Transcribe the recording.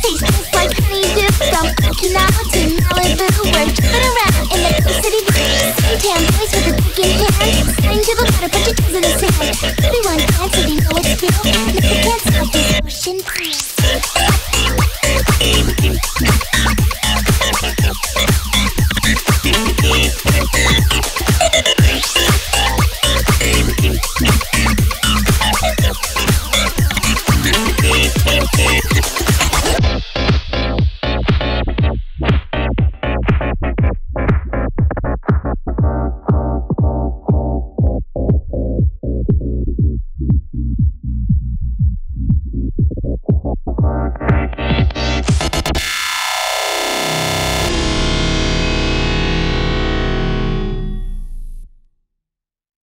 Tastes just like honey dip from Okinawa to Malibu. We're jumping around in the cool city breeze. Tan boys with a dick in hand, sliding to the water, put your toes in the sand. Everyone dancing, you know it's real, and if you can't stop, just push and press.